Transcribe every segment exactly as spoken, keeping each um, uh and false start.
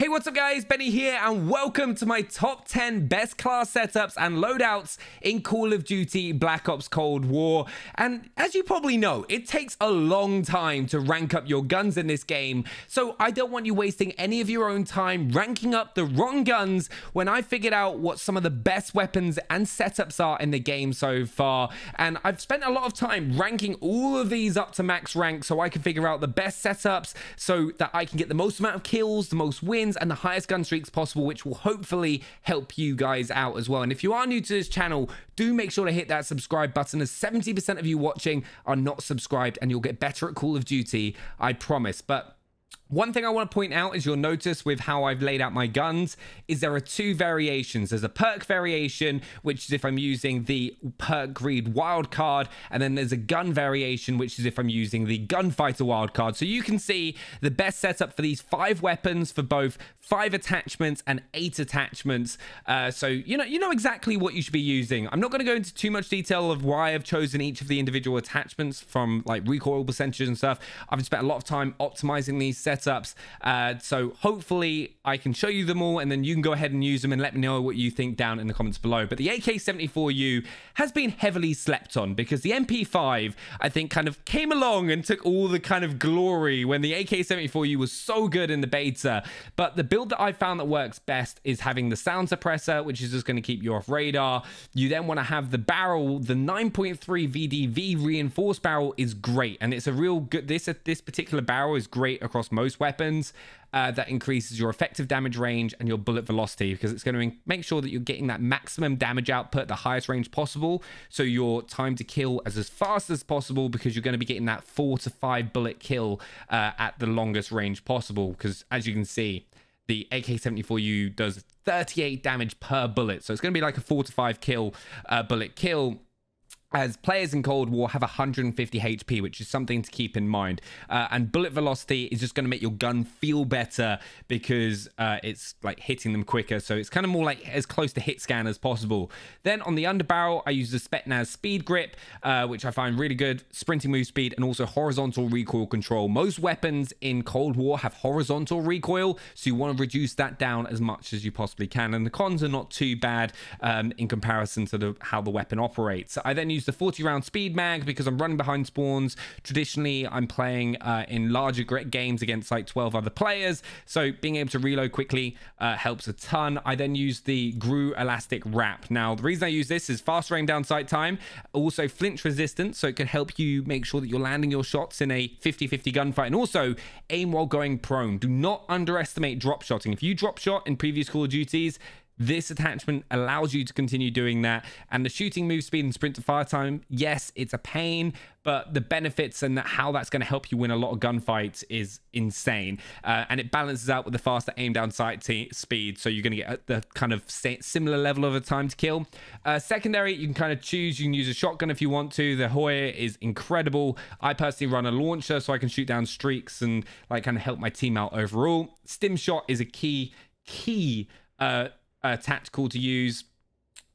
Hey, what's up guys, Benny here and welcome to my top ten best class setups and loadouts in Call of Duty Black Ops Cold War. And as you probably know, it takes a long time to rank up your guns in this game, so I don't want you wasting any of your own time ranking up the wrong guns when I figured out what some of the best weapons and setups are in the game so far. And I've spent a lot of time ranking all of these up to max rank so I can figure out the best setups so that I can get the most amount of kills, the most wins, and the highest gun streaks possible, which will hopefully help you guys out as well. And if you are new to this channel, do make sure to hit that subscribe button, as seventy percent of you watching are not subscribed, and you'll get better at Call of Duty, I promise. But one thing I want to point out is you'll notice with how I've laid out my guns is there are two variations. There's a perk variation, which is if I'm using the perk greed wildcard, and then there's a gun variation, which is if I'm using the gunfighter wildcard. So you can see the best setup for these five weapons for both five attachments and eight attachments. Uh, so you know you know exactly what you should be using. I'm not going to go into too much detail of why I've chosen each of the individual attachments, from like recoil percentages and stuff. I've spent a lot of time optimizing these setups. Setups uh, so hopefully I can show you them all, and then you can go ahead and use them and let me know what you think down in the comments below. But the A K seventy-four U has been heavily slept on because the M P five, I think, kind of came along and took all the kind of glory when the A K seventy-four U was so good in the beta. But the build that I found that works best is having the sound suppressor, which is just going to keep you off radar. You then want to have the barrel. The nine point three V D V reinforced barrel is great, and it's a real good, this this particular barrel is great across most weapons. Uh, that increases your effective damage range and your bullet velocity, because it's going to make sure that you're getting that maximum damage output, the highest range possible, so your time to kill is as fast as possible, because you're going to be getting that four to five bullet kill uh, at the longest range possible, because as you can see the A K seventy-four U does thirty-eight damage per bullet, so it's going to be like a four to five kill uh, bullet kill. As players in Cold War have one hundred fifty H P, which is something to keep in mind. Uh, and bullet velocity is just going to make your gun feel better because uh, it's like hitting them quicker. So it's kind of more like as close to hit scan as possible. Then on the underbarrel, I use the Spetsnaz speed grip, uh, which I find really good. Sprinting move speed and also horizontal recoil control. Most weapons in Cold War have horizontal recoil, so you want to reduce that down as much as you possibly can. And the cons are not too bad um, in comparison to the, how the weapon operates. I then use Use the forty round speed mag because I'm running behind spawns. Traditionally, I'm playing uh, in larger games against like twelve other players, so being able to reload quickly uh, helps a ton. I then use the G R U elastic wrap. Now, the reason I use this is fast aim down sight time, also flinch resistance, so it can help you make sure that you're landing your shots in a fifty fifty gunfight, and also aim while going prone. Do not underestimate drop shotting. If you drop shot in previous Call of Duties, this attachment allows you to continue doing that. And the shooting move speed and sprint to fire time, yes, it's a pain, but the benefits and how that's going to help you win a lot of gunfights is insane. Uh, and it balances out with the faster aim down sight speed, so you're going to get the kind of similar level of a time to kill. Uh, secondary, you can kind of choose. You can use a shotgun if you want to. The Hauer is incredible. I personally run a launcher so I can shoot down streaks and like kind of help my team out overall. Stim shot is a key, key, uh, Uh, tactical to use.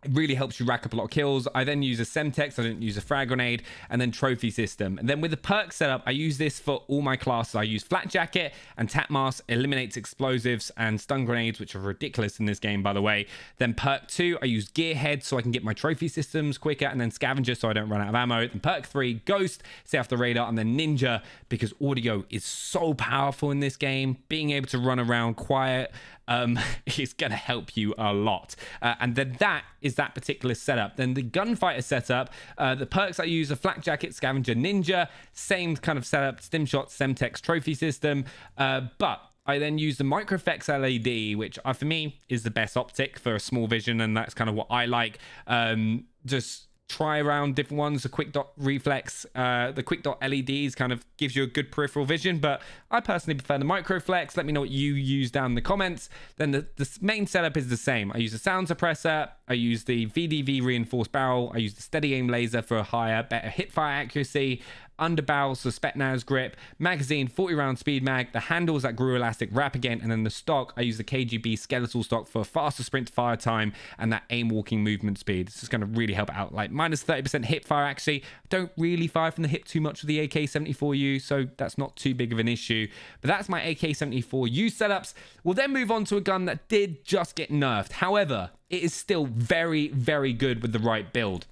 It really helps you rack up a lot of kills. I then use a Semtex. I don't use a frag grenade, and then trophy system. And then with the perk setup, I use this for all my classes. I use flat jacket and tap mask, eliminates explosives and stun grenades, which are ridiculous in this game, by the way. Then perk two, I use gearhead so I can get my trophy systems quicker, and then scavenger so I don't run out of ammo. Then perk three, ghost, stay off the radar, and then ninja because audio is so powerful in this game. Being able to run around quiet um is gonna help you a lot. Uh, and then that is that particular setup. Then the gunfighter setup, uh the perks I use are flak jacket, scavenger, ninja, same kind of setup, stim shot, Semtex, trophy system, uh but I then use the Microflex L E D, which uh, for me is the best optic for a small vision, and that's kind of what I like. Um just try around different ones. The quick dot reflex, uh the quick dot L E Ds kind of gives you a good peripheral vision, but I personally prefer the Microflex. Let me know what you use down in the comments. Then the, the main setup is the same. I use the sound suppressor, I use the V D V reinforced barrel, I use the steady aim laser for a higher, better hit fire accuracy, under barrels, so Spetsnaz grip, magazine, forty round speed mag, the handles that G R U elastic wrap again, and then the stock, I use the K G B skeletal stock for faster sprint to fire time and that aim walking movement speed. This is going to really help out. Like minus thirty percent hip fire accuracy. Don't really fire from the hip too much with the A K seventy-four U, so that's not too big of an issue. But that's my A K seventy-four U setups. We'll then move on to a gun that did just get nerfed. However, it is still very, very good with the right build.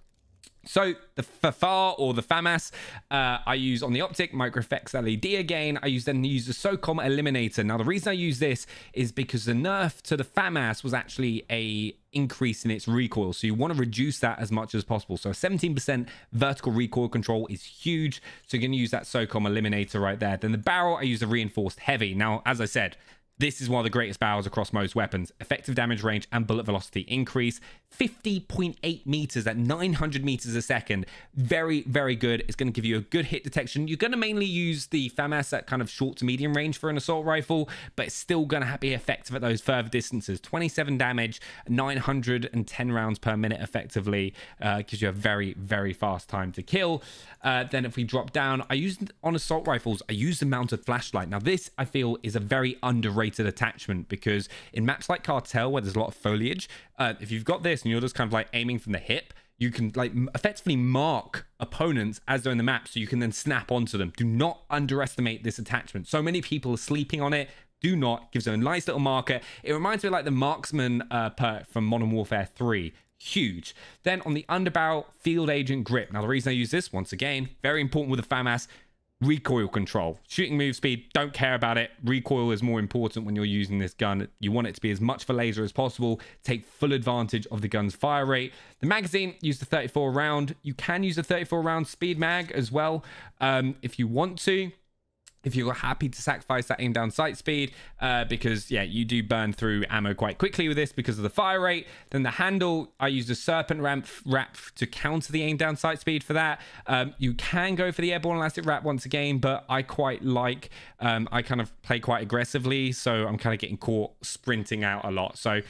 So the Fafar or the FAMAS uh, I use on the optic, Microflex L E D again. I use then use the SoCom Eliminator. Now the reason I use this is because the nerf to the FAMAS was actually a increase in its recoil, so you want to reduce that as much as possible. So seventeen percent vertical recoil control is huge, so you're going to use that SoCom Eliminator right there. Then the barrel, I use the reinforced heavy. Now as I said, this is one of the greatest barrels across most weapons. Effective damage range and bullet velocity increase. fifty point eight meters at nine hundred meters a second. Very, very good. It's going to give you a good hit detection. You're going to mainly use the FAMAS at kind of short to medium range for an assault rifle, but it's still going to be effective at those further distances. twenty-seven damage, nine hundred ten rounds per minute effectively. Uh, gives you a very, very fast time to kill. Uh, then if we drop down, I use on assault rifles, I use the mounted flashlight. Now this, I feel, is a very underrated attachment, because in maps like Cartel where there's a lot of foliage, uh, if you've got this and you're just kind of like aiming from the hip, you can like effectively mark opponents as they're in the map, so you can then snap onto them. Do not underestimate this attachment. So many people are sleeping on it. Do not. Gives them a nice little marker. It reminds me of like the marksman uh, perk from Modern Warfare three. Huge. Then on the underbarrel, field agent grip. Now the reason I use this, once again, very important with the FAMAS, recoil control. Shooting move speed, don't care about it. Recoil is more important when you're using this gun. You want it to be as much for laser as possible. Take full advantage of the gun's fire rate. The magazine, use the thirty-four round. You can use the thirty-four round speed mag as well, um, if you want to. If you're happy to sacrifice that aim down sight speed, uh, because, yeah, you do burn through ammo quite quickly with this because of the fire rate. Then the handle, I use the serpent ramp wrap to counter the aim down sight speed for that. Um, you can go for the airborne elastic wrap once again, but I quite like, um, I kind of play quite aggressively, so I'm kind of getting caught sprinting out a lot. So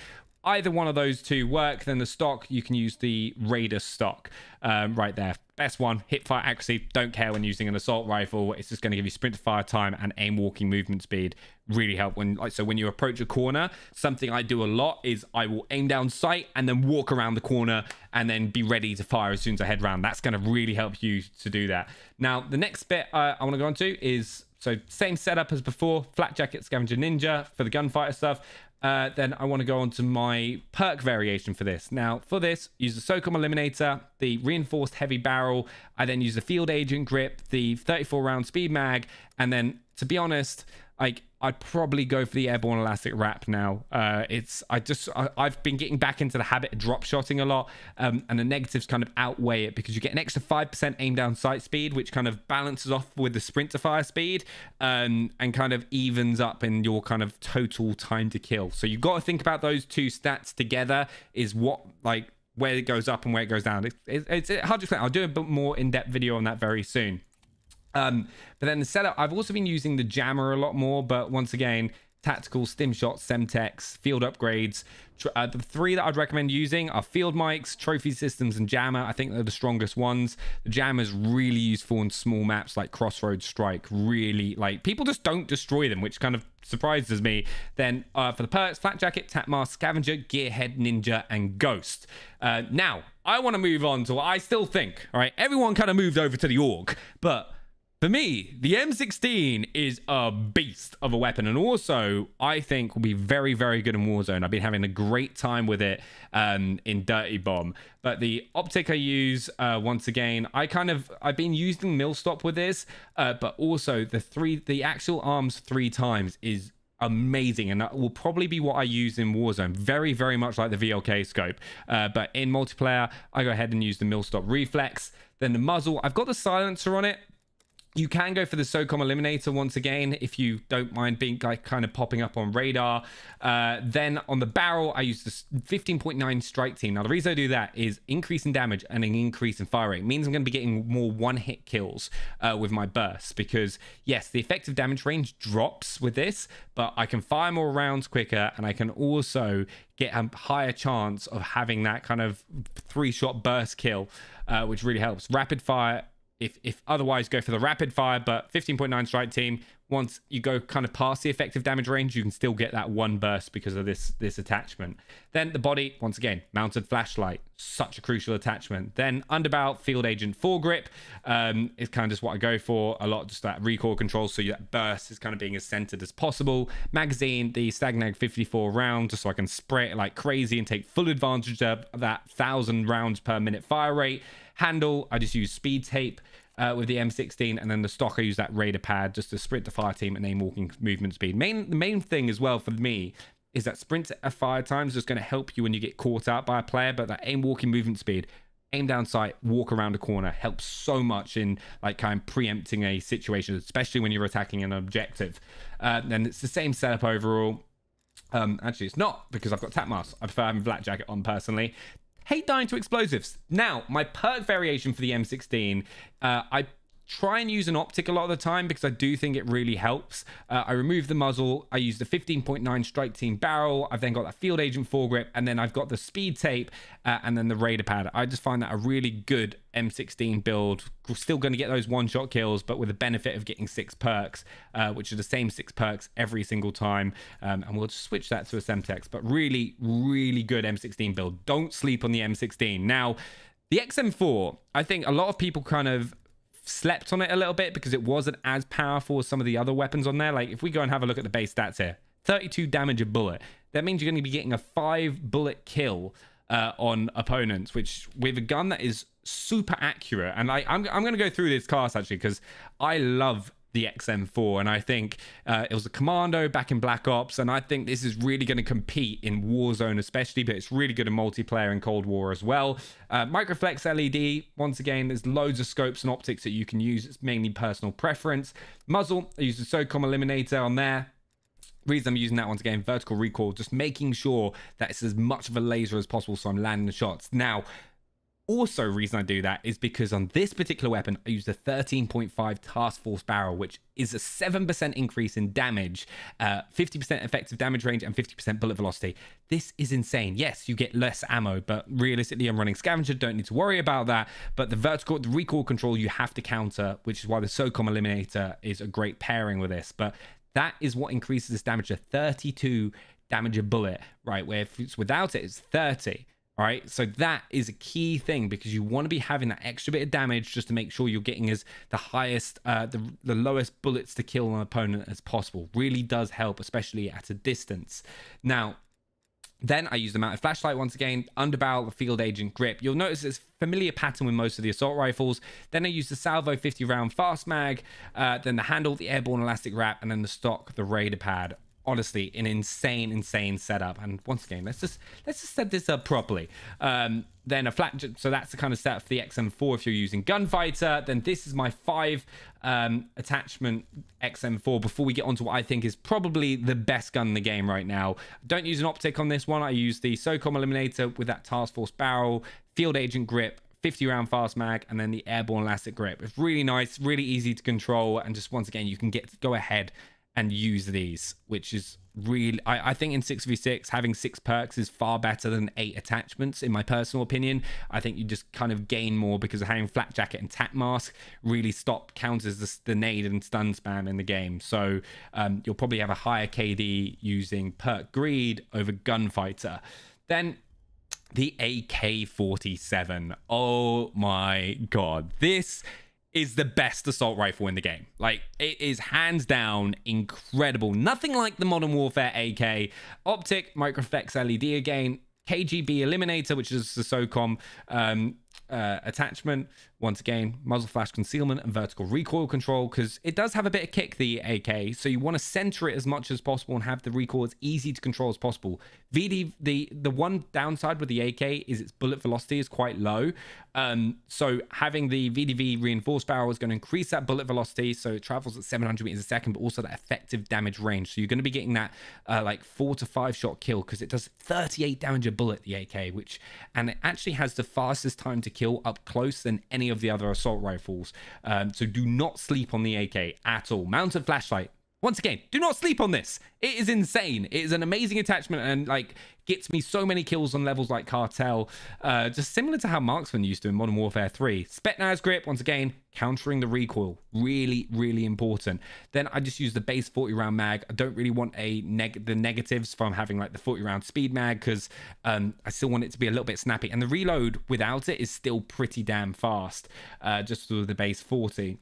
either one of those two work. Then the stock, you can use the Raider stock um, right there. Best one, hip fire accuracy. Don't care when using an assault rifle. It's just going to give you sprint to fire time and aim walking movement speed. Really help when like so when you approach a corner. Something I do a lot is I will aim down sight and then walk around the corner and then be ready to fire as soon as I head round. That's going to really help you to do that. Now the next bit uh, I want to go on to is, so same setup as before, flat jacket scavenger ninja for the gunfighter stuff. Uh, then I want to go on to my perk variation for this. Now, for this, use the SoCom Eliminator, the reinforced heavy barrel. I then use the field agent grip, the thirty-four round speed mag. And then, to be honest, like, I'd probably go for the airborne elastic wrap now. Uh, it's I just I, I've been getting back into the habit of drop shotting a lot, um, and the negatives kind of outweigh it because you get an extra five percent aim down sight speed, which kind of balances off with the sprint to fire speed, um, and kind of evens up in your kind of total time to kill. So you've got to think about those two stats together is what like where it goes up and where it goes down. It, it, it's one hundred percent. I'll do a bit more in-depth video on that very soon. Um, but then the setup, I've also been using the jammer a lot more, but once again, tactical, stim shots, semtex, field upgrades. Uh, the three that I'd recommend using are field mics, trophy systems, and jammer. I think they're the strongest ones. The jammer's really useful in small maps like Crossroads Strike. Really, like, people just don't destroy them, which kind of surprises me. Then uh, for the perks, flat jacket, tap mask, scavenger, gearhead, ninja, and ghost. Uh, now, I want to move on to what I still think. All right, everyone kind of moved over to the org, but for me, the M sixteen is a beast of a weapon, and also I think will be very, very good in Warzone. I've been having a great time with it um, in Dirty Bomb. But the optic I use, uh, once again, I kind of, I've been using Milstop with this, uh, but also the three, the actual arms three times is amazing, and that will probably be what I use in Warzone. Very, very much like the V L K scope, uh, but in multiplayer, I go ahead and use the Milstop reflex. Then the muzzle, I've got the silencer on it. You can go for the SoCom Eliminator once again if you don't mind being like kind of popping up on radar. Uh, then on the barrel, I use the fifteen point nine Strike Team. Now the reason I do that is increase in damage and an increase in fire rate. It means I'm going to be getting more one-hit kills uh, with my bursts, because yes, the effective damage range drops with this, but I can fire more rounds quicker, and I can also get a higher chance of having that kind of three-shot burst kill, uh, which really helps. Rapid fire if if otherwise go for the rapid fire. But fifteen point nine strike team, once you go kind of past the effective damage range, you can still get that one burst because of this this attachment. Then the body, once again, mounted flashlight, such a crucial attachment. Then underbout field agent foregrip um is kind of just what I go for a lot, just that recoil control, so that burst is kind of being as centered as possible. Magazine, the Stagnag fifty-four round, just so I can spray it like crazy and take full advantage of that thousand rounds per minute fire rate. Handle, I just use speed tape uh, with the M sixteen, and then the stock I use that radar pad just to sprint to fire team and aim walking movement speed. Main the main thing as well for me is that sprint at fire time is just going to help you when you get caught out by a player, but that aim walking movement speed, aim down sight, walk around a corner, helps so much in like kind of preempting a situation, especially when you're attacking an objective. Uh, then it's the same setup overall. Um, actually, it's not, because I've got tap mask. I prefer having black jacket on personally. Hate dying to explosives. Now, my perk variation for the M sixteen, uh, I try and use an optic a lot of the time because I do think it really helps. Uh, I remove the muzzle. I use the fifteen point nine strike team barrel. I've then got that field agent foregrip, and then I've got the speed tape uh, and then the radar pad. I just find that a really good M sixteen build. We're still going to get those one shot kills, but with the benefit of getting six perks, uh, which are the same six perks every single time. Um, and we'll just switch that to a Semtex, but really, really good M sixteen build. Don't sleep on the M sixteen. Now, the X M four, I think a lot of people kind of slept on it a little bit because it wasn't as powerful as some of the other weapons on there. Like if we go and have a look at the base stats here, thirty-two damage a bullet, that means you're going to be getting a five bullet kill uh on opponents, which with a gun that is super accurate. And i i'm, I'm going to go through this class actually because I love the X M four, and I think uh, it was a Commando back in Black Ops, and I think this is really going to compete in Warzone especially, but it's really good in multiplayer and Cold War as well. Uh, Microflex L E D, once again, there's loads of scopes and optics that you can use. It's mainly personal preference. Muzzle, I use the SoCom Eliminator on there. Reason I'm using that once again, vertical recoil, just making sure that it's as much of a laser as possible so I'm landing the shots. Now, also reason I do that is because on this particular weapon I use the thirteen point five Task Force barrel, which is a seven percent increase in damage, uh fifty percent effective damage range, and fifty percent bullet velocity. This is insane. Yes, you get less ammo, but realistically I'm running scavenger, don't need to worry about that. But the vertical, the recoil control, you have to counter, which is why the SoCom Eliminator is a great pairing with this. But that is what increases this damage to thirty-two damage a bullet, right? Where if it's without it, it's thirty. All right, so that is a key thing because you want to be having that extra bit of damage just to make sure you're getting as the highest, uh, the, the lowest bullets to kill an opponent as possible. Really does help, especially at a distance. Now, then I use the mounted flashlight once again, underbarrel, the field agent grip. You'll notice it's a familiar pattern with most of the assault rifles. Then I use the Salvo fifty round fast mag, uh, then the handle, the airborne elastic wrap, and then the stock, the radar pad. Honestly, an insane, insane setup. And once again, let's just let's just set this up properly. Um, then a flat, so that's the kind of setup for the X M four if you're using gunfighter. Then this is my five um, attachment X M four. Before we get onto what I think is probably the best gun in the game right now, don't use an optic on this one. I use the SoCom Eliminator with that Task Force barrel, field agent grip, fifty round fast mag, and then the airborne elastic grip. It's really nice, really easy to control, and just once again, you can get to go ahead and use these, which is really, I, I think in six v six, having six perks is far better than eight attachments, in my personal opinion. I think you just kind of gain more because of having flat jacket and tap mask really stop counters the, the nade and stun spam in the game. So um, you'll probably have a higher K D using perk greed over gunfighter. Then the A K forty-seven. Oh my God, this is the best assault rifle in the game. Like, it is hands down incredible. Nothing like the Modern Warfare A K. Optic, Microflex L E D again, K G B Eliminator, which is the SOCOM um, uh, attachment. Once again, muzzle flash concealment and vertical recoil control, because it does have a bit of kick, the A K, so you want to center it as much as possible and have the recoil as easy to control as possible. V D V, the, the one downside with the A K is its bullet velocity is quite low. Um, so having the V D V reinforced barrel is going to increase that bullet velocity, so it travels at seven hundred meters a second, but also that effective damage range. So you're going to be getting that uh, like four to five shot kill because it does thirty-eight damage a bullet, the A K, which, and it actually has the fastest time to kill up close than any of the other assault rifles. Um, so do not sleep on the A K at all. Mounted flashlight, Once again, do not sleep on this. It is insane. It is an amazing attachment and like gets me so many kills on levels like Cartel. Uh, just similar to how Marksman used to in Modern Warfare three. Spetsnaz grip, once again, countering the recoil. Really, really important. Then I just use the base forty round mag. I don't really want a neg the negatives from having like the forty round speed mag because um, I still want it to be a little bit snappy. And the reload without it is still pretty damn fast. Uh, just with the base forty.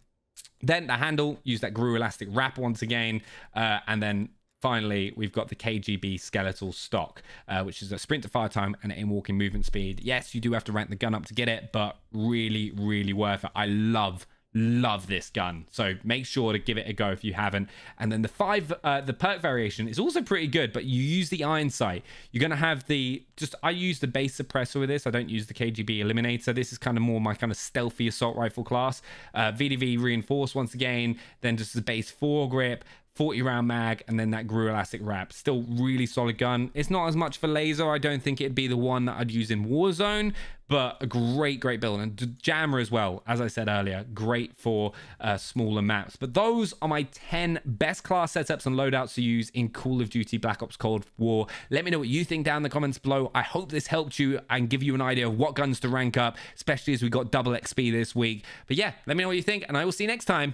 Then the handle, use that G R U elastic wrap once again. Uh, and then finally, we've got the K G B skeletal stock, uh, which is a sprint to fire time and aim walking movement speed. Yes, you do have to rank the gun up to get it, but really, really worth it. I love, love this gun. So make sure to give it a go if you haven't. And then the five, uh, the perk variation is also pretty good, but you use the iron sight. You're going to have the, just, I use the base suppressor with this. I don't use the K G B eliminator. This is kind of more my kind of stealthy assault rifle class. Uh, V D V reinforced once again, then just the base foregrip, forty round mag, and then that G R U elastic wrap. Still really solid gun. It's not as much for laser. I don't think it'd be the one that I'd use in Warzone, but a great, great build. And jammer as well, as I said earlier, great for uh, smaller maps. But those are my ten best class setups and loadouts to use in Call of Duty Black Ops Cold War. Let me know what you think down in the comments below. I hope this helped you and give you an idea of what guns to rank up, especially as we got double X P this week. But yeah, let me know what you think, and I will see you next time.